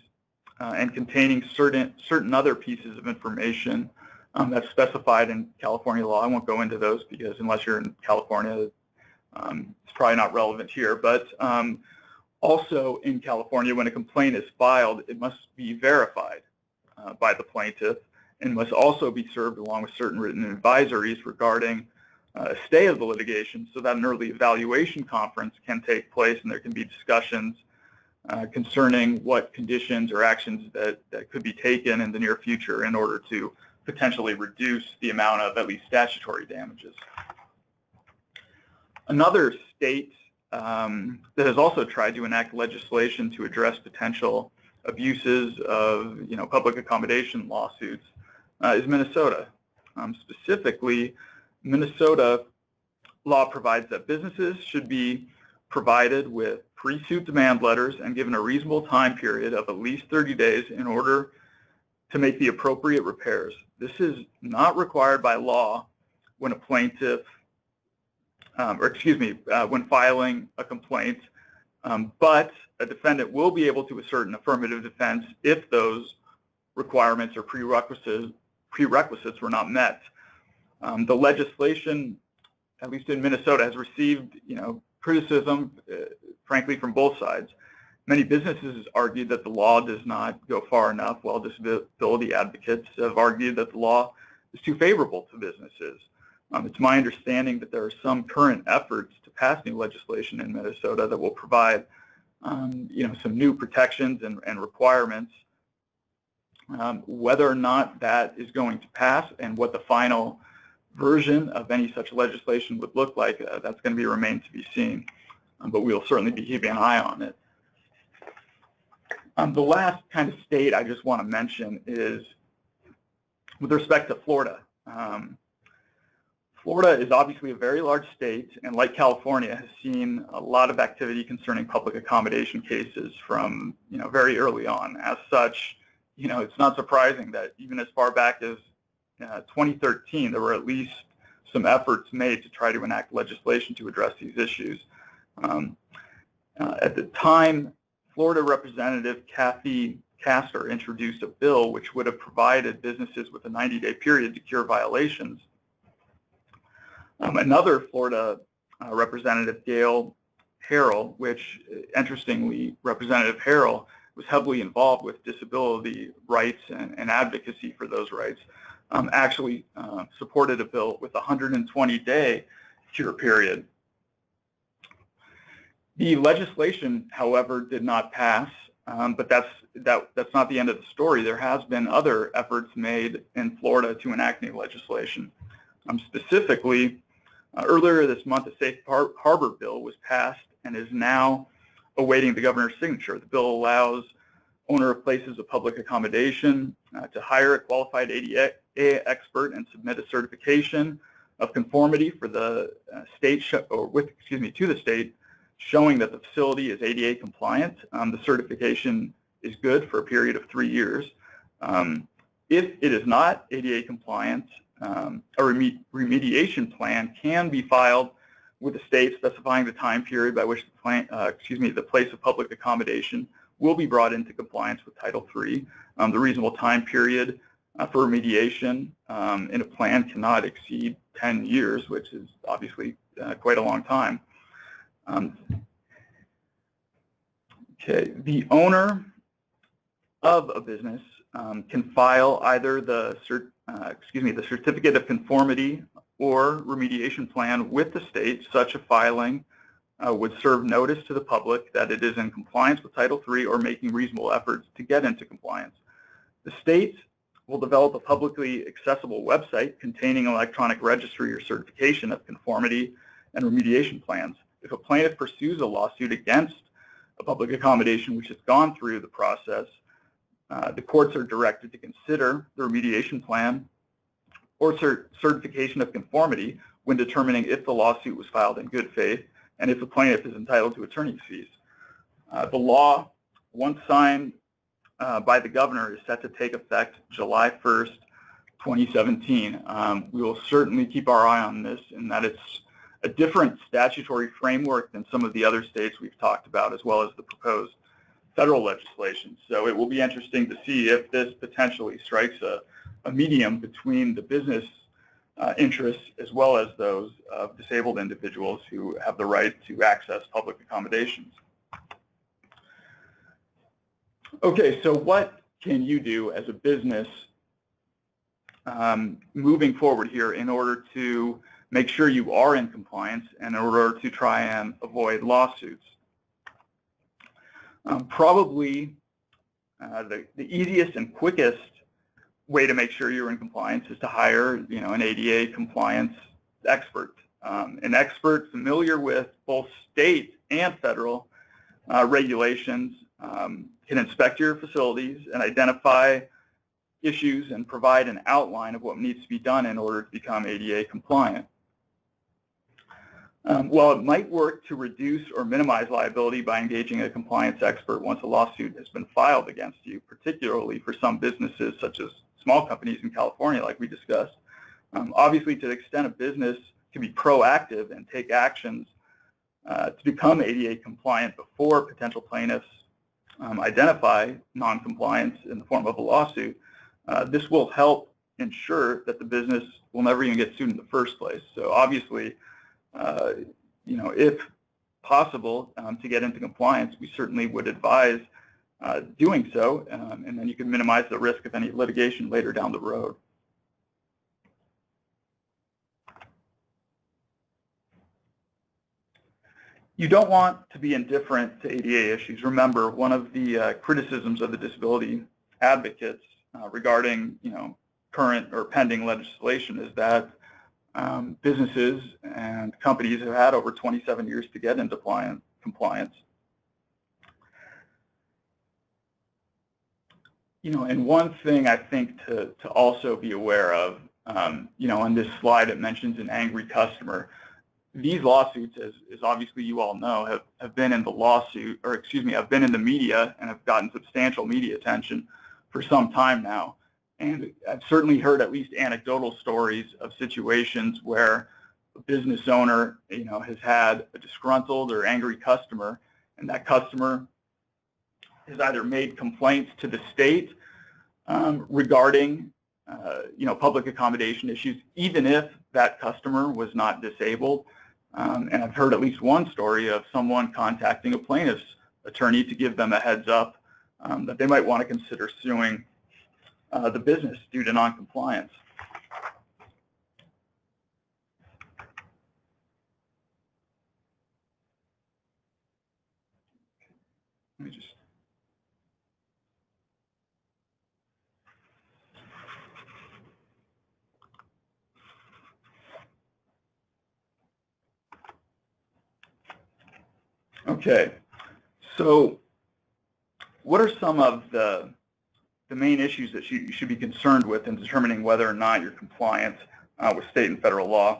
uh, and containing certain certain other pieces of information Um, that's specified in California law. I won't go into those because unless you're in California, um, it's probably not relevant here. But um, also in California, when a complaint is filed, it must be verified uh, by the plaintiff and must also be served along with certain written advisories regarding uh, a stay of the litigation so that an early evaluation conference can take place and there can be discussions uh, concerning what conditions or actions that, that could be taken in the near future in order to potentially reduce the amount of at least statutory damages. Another state um, that has also tried to enact legislation to address potential abuses of, you know, public accommodation lawsuits uh, is Minnesota. Um, specifically, Minnesota law provides that businesses should be provided with pre-suit demand letters and given a reasonable time period of at least thirty days in order to make the appropriate repairs. This is not required by law when a plaintiff, um, or excuse me, uh, when filing a complaint, um, but a defendant will be able to assert an affirmative defense if those requirements or prerequisites, prerequisites were not met. Um, the legislation, at least in Minnesota, has received, you know, criticism, uh, frankly, from both sides. Many businesses argued that the law does not go far enough, while disability advocates have argued that the law is too favorable to businesses. Um, it's my understanding that there are some current efforts to pass new legislation in Minnesota that will provide, um, you know, some new protections and, and requirements. Um, whether or not that is going to pass and what the final version of any such legislation would look like, uh, that's going to be remain to be seen, um, but we'll certainly be keeping an eye on it. Um, the last kind of state I just want to mention is with respect to Florida. Um, Florida is obviously a very large state, and like California, has seen a lot of activity concerning public accommodation cases from, you know, very early on. As such, you know, it's not surprising that even as far back as Uh, twenty thirteen, there were at least some efforts made to try to enact legislation to address these issues. Um, uh, at the time, Florida Representative Kathy Castor introduced a bill which would have provided businesses with a ninety day period to cure violations. Um, another Florida uh, Representative, Gail Harrell, which interestingly, Representative Harrell was heavily involved with disability rights and, and advocacy for those rights. Um, actually uh, supported a bill with a one hundred twenty day cure period. The legislation, however, did not pass, um, but that's, that, that's not the end of the story. There has been other efforts made in Florida to enact new legislation. Um, specifically, uh, earlier this month, a Safe Harbor bill was passed and is now awaiting the governor's signature. The bill allows owner of places of public accommodation uh, to hire a qualified A D A expert and submit a certification of conformity for the uh, state, or with, excuse me, to the state, showing that the facility is A D A compliant. Um, the certification is good for a period of three years. Um, if it is not A D A compliant, um, a rem remediation plan can be filed with the state, specifying the time period by which the plan, uh, excuse me, the place of public accommodation will be brought into compliance with Title three. Um, the reasonable time period Uh, for remediation um, in a plan cannot exceed ten years, which is obviously uh, quite a long time. Um, okay, the owner of a business um, can file either the cert, uh, excuse me the certificate of conformity or remediation plan with the state. Such a filing uh, would serve notice to the public that it is in compliance with Title three or making reasonable efforts to get into compliance. The state will develop a publicly accessible website containing electronic registry or certification of conformity and remediation plans. If a plaintiff pursues a lawsuit against a public accommodation which has gone through the process, uh, the courts are directed to consider the remediation plan or cert certification of conformity when determining if the lawsuit was filed in good faith and if the plaintiff is entitled to attorney's fees. Uh, the law, once signed Uh, by the governor, is set to take effect July first, twenty seventeen. Um, we will certainly keep our eye on this, in that it's a different statutory framework than some of the other states we've talked about, as well as the proposed federal legislation. So it will be interesting to see if this potentially strikes a, a medium between the business uh, interests as well as those of disabled individuals who have the right to access public accommodations. Okay, so what can you do as a business um, moving forward here in order to make sure you are in compliance and in order to try and avoid lawsuits? Um, probably uh, the, the easiest and quickest way to make sure you're in compliance is to hire, you know, an A D A compliance expert, um, an expert familiar with both state and federal uh, regulations. Um, can inspect your facilities and identify issues and provide an outline of what needs to be done in order to become A D A compliant. Um, while it might work to reduce or minimize liability by engaging a compliance expert once a lawsuit has been filed against you, particularly for some businesses such as small companies in California like we discussed, um, obviously to the extent a business can be proactive and take actions uh, to become A D A compliant before potential plaintiffs um, identify noncompliance in the form of a lawsuit, uh, this will help ensure that the business will never even get sued in the first place. So obviously, Uh, you know, if possible, um, to get into compliance, we certainly would advise uh, doing so, um, and then you can minimize the risk of any litigation later down the road. You don't want to be indifferent to A D A issues. Remember, one of the uh, criticisms of the disability advocates uh, regarding, you know, current or pending legislation is that Um, businesses and companies have had over twenty-seven years to get into compliance. You know, and one thing I think to, to also be aware of, um, you know, on this slide it mentions an angry customer. These lawsuits, as, as obviously you all know, have, have been in the lawsuit, or excuse me, have been in the media and have gotten substantial media attention for some time now. And I've certainly heard at least anecdotal stories of situations where a business owner, you know, has had a disgruntled or angry customer, and that customer has either made complaints to the state um, regarding, uh, you know, public accommodation issues, even if that customer was not disabled. Um, and I've heard at least one story of someone contacting a plaintiff's attorney to give them a heads up um, that they might want to consider suing Uh, the business due to noncompliance. Let me just. Okay, so what are some of the the main issues that you should be concerned with in determining whether or not you're compliant uh, with state and federal law,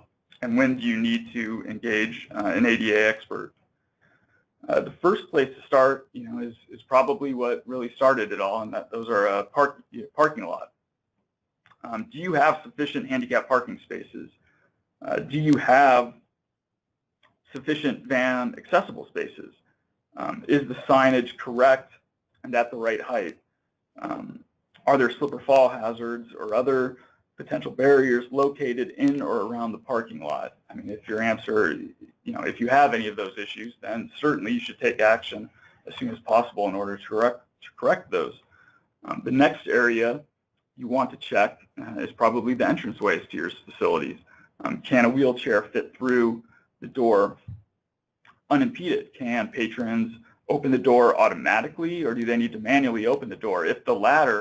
and when do you need to engage uh, an A D A expert? Uh, the first place to start, you know, is, is probably what really started it all, and that those are a park, parking lot. Um, do you have sufficient handicap parking spaces? Uh, do you have sufficient van accessible spaces? Um, is the signage correct and at the right height? Um, are there slip or fall hazards or other potential barriers located in or around the parking lot? I mean, if your answer, you know, if you have any of those issues, then certainly you should take action as soon as possible in order to correct, to correct those. Um, the next area you want to check uh, is probably the entranceways to your facilities. Um, can a wheelchair fit through the door unimpeded? Can patrons open the door automatically, or do they need to manually open the door? If the latter,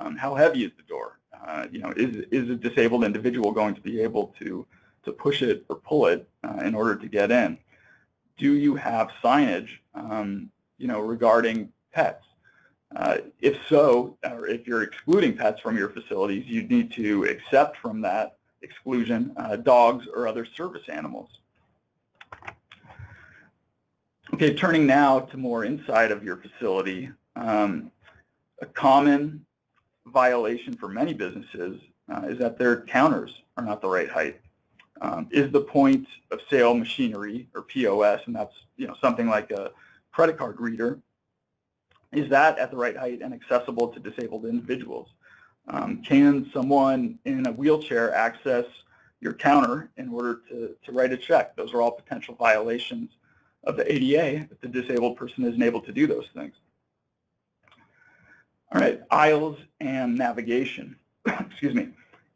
um, how heavy is the door? Uh, you know, is is a disabled individual going to be able to to push it or pull it uh, in order to get in? Do you have signage, um, you know, regarding pets? Uh, if so, or if you're excluding pets from your facilities, you need to accept from that exclusion uh, dogs or other service animals. Okay, turning now to more inside of your facility, um, a common violation for many businesses uh, is that their counters are not the right height. Um, is the point of sale machinery, or P O S, and that's, you know, something like a credit card reader, is that at the right height and accessible to disabled individuals? Um, can someone in a wheelchair access your counter in order to, to write a check? Those are all potential violations of the A D A if the disabled person isn't able to do those things. All right, aisles and navigation. Excuse me.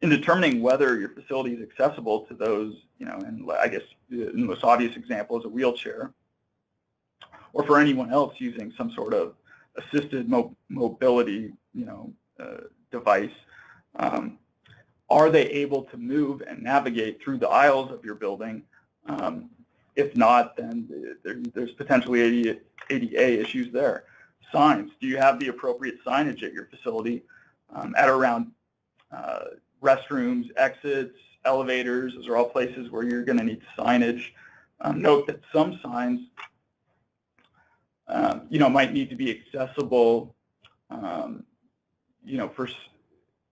In determining whether your facility is accessible to those, you know, and I guess the most obvious example is a wheelchair, or for anyone else using some sort of assisted mo mobility, you know, uh, device, um, are they able to move and navigate through the aisles of your building? Um, If not, then there, there's potentially A D A, A D A issues there. Signs. Do you have the appropriate signage at your facility um, at around uh, restrooms, exits, elevators? Those are all places where you're going to need signage um, note that some signs, um, you know, might need to be accessible, um, you know, for,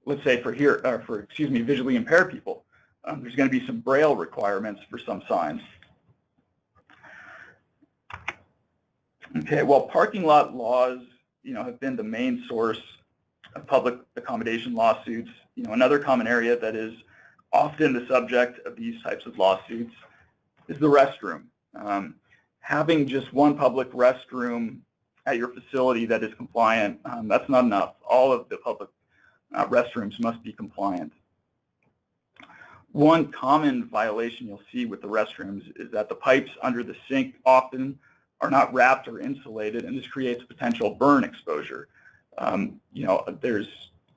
let's say for here, or for, excuse me, visually impaired people. Um, there's going to be some braille requirements for some signs. Okay, while parking lot laws, you know, have been the main source of public accommodation lawsuits, you know, another common area that is often the subject of these types of lawsuits is the restroom. Um, having just one public restroom at your facility that is compliant, um, that's not enough. All of the public uh, restrooms must be compliant. One common violation you'll see with the restrooms is that the pipes under the sink often are not wrapped or insulated, and this creates potential burn exposure. Um, you know, there's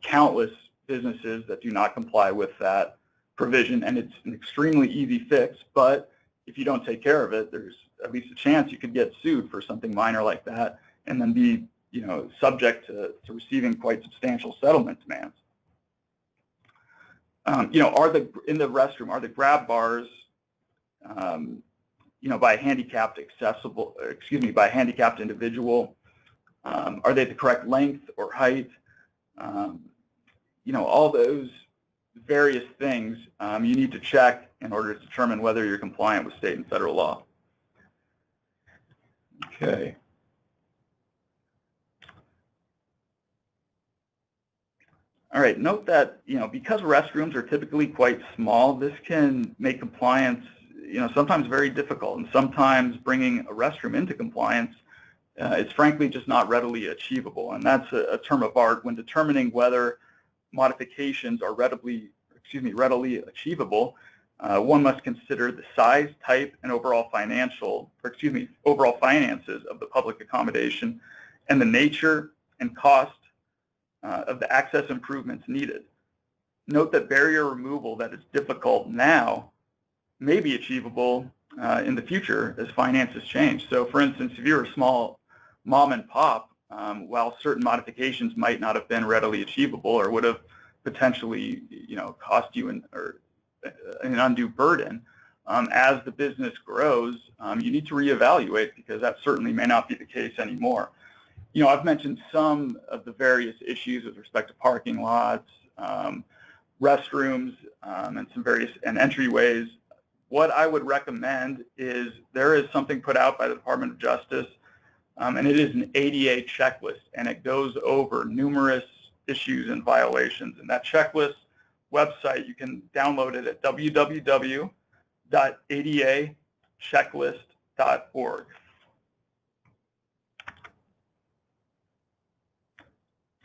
countless businesses that do not comply with that provision, and it's an extremely easy fix, but if you don't take care of it, there's at least a chance you could get sued for something minor like that and then be, you know, subject to, to receiving quite substantial settlement demands. Um, you know, are the, in the restroom, are the grab bars, um, you know, by a handicapped accessible, excuse me, by a handicapped individual, um, are they the correct length or height? Um, you know, all those various things um, you need to check in order to determine whether you're compliant with state and federal law. Okay. All right, note that, you know, because restrooms are typically quite small, this can make compliance, you know, sometimes very difficult, and sometimes bringing a restroom into compliance uh, is frankly just not readily achievable, and that's a, a term of art when determining whether modifications are readily, excuse me, readily achievable. Uh, one must consider the size, type, and overall financial, or excuse me, overall finances of the public accommodation, and the nature and cost uh, of the access improvements needed. Note that barrier removal that is difficult now may be achievable uh, in the future as finances change. So for instance, if you're a small mom and pop, um, while certain modifications might not have been readily achievable or would have potentially, you know, cost you an, or an undue burden, um, as the business grows, um, you need to reevaluate, because that certainly may not be the case anymore. You know, I've mentioned some of the various issues with respect to parking lots, um, restrooms, um, and some various, and entryways. What I would recommend is there is something put out by the Department of Justice, um, and it is an A D A checklist, and it goes over numerous issues and violations. And that checklist website, you can download it at w w w dot a d a checklist dot org.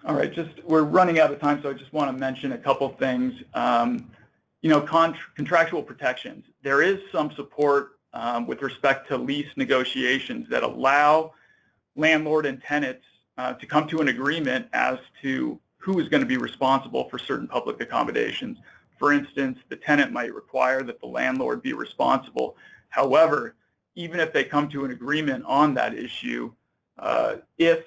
All right, just, we're running out of time, so I just want to mention a couple things. Um, You know, contractual protections. There is some support um, with respect to lease negotiations that allow landlord and tenants uh, to come to an agreement as to who is going to be responsible for certain public accommodations. For instance, the tenant might require that the landlord be responsible. However, even if they come to an agreement on that issue, uh, if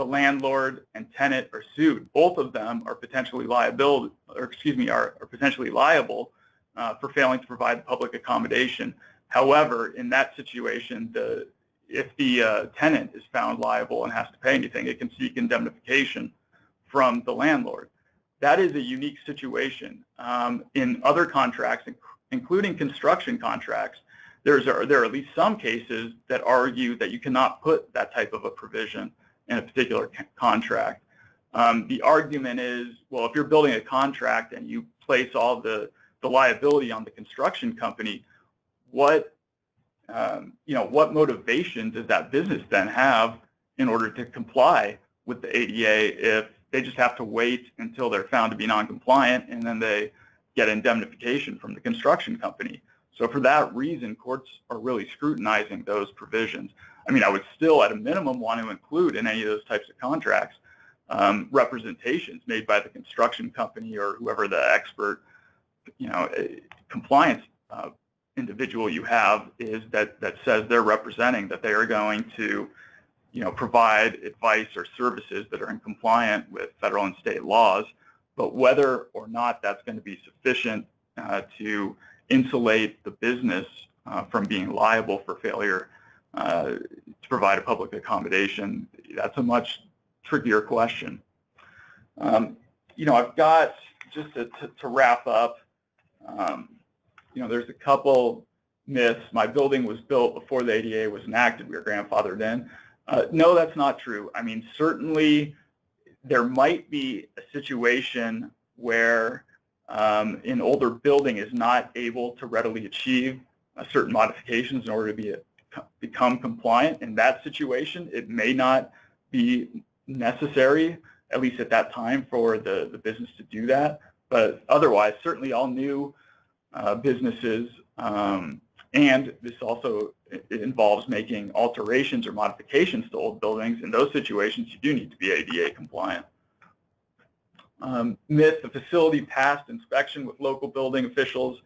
the landlord and tenant are sued, both of them are potentially liable, or excuse me, are, are potentially liable uh, for failing to provide public accommodation. However, in that situation, the, if the uh, tenant is found liable and has to pay anything, it can seek indemnification from the landlord. That is a unique situation. Um, in other contracts, including construction contracts, there's a, there are at least some cases that argue that you cannot put that type of a provision in a particular contract. Um, the argument is, well, if you're building a contract and you place all the, the liability on the construction company, what, um, you know, what motivation does that business then have in order to comply with the A D A if they just have to wait until they're found to be non-compliant and then they get indemnification from the construction company? So for that reason, courts are really scrutinizing those provisions. I mean, I would still, at a minimum, want to include in any of those types of contracts um, representations made by the construction company or whoever the expert, you know, compliance uh, individual you have is that that says they're representing that they are going to, you know, provide advice or services that are in compliant with federal and state laws. But whether or not that's going to be sufficient uh, to insulate the business uh, from being liable for failure uh, to provide a public accommodation, that's a much trickier question. Um, you know, I've got, just to, to, to wrap up, um, you know, there's a couple myths. My building was built before the A D A was enacted. We were grandfathered in. Uh, no, that's not true. I mean, certainly there might be a situation where um, an older building is not able to readily achieve uh, certain modifications in order to be a, become compliant. In that situation, it may not be necessary, at least at that time, for the, the business to do that. But otherwise, certainly all new uh, businesses, um, and this also it involves making alterations or modifications to old buildings. In those situations, you do need to be A D A compliant. Um, myth, the facility passed inspection with local building officials,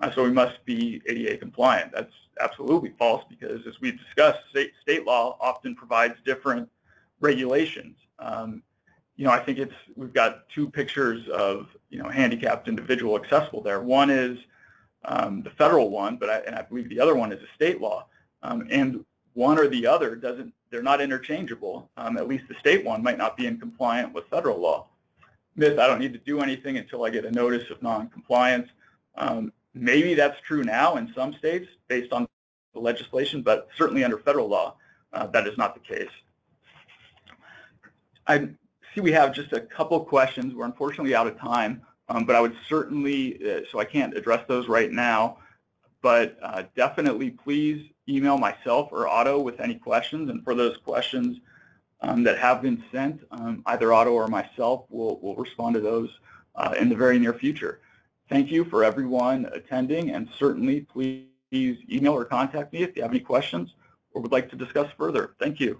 uh, so we must be A D A compliant. That's absolutely false because, as we've discussed, state, state law often provides different regulations. Um, you know, I think it's, we've got two pictures of, you know, handicapped individual accessible there. One is um, the federal one, but I, and I believe the other one is a state law. Um, and one or the other doesn't, they're not interchangeable. Um, at least the state one might not be in compliant with federal law. Myth, I don't need to do anything until I get a notice of non-compliance. Um, maybe that's true now in some states based on the legislation, but certainly under federal law, uh, that is not the case. I see we have just a couple questions. We're unfortunately out of time, um, but I would certainly, uh, so I can't address those right now, but uh, definitely please email myself or Otto with any questions, and for those questions Um, that have been sent, um, either Otto or myself will, will respond to those uh, in the very near future. Thank you for everyone attending, and certainly please email or contact me if you have any questions or would like to discuss further. Thank you.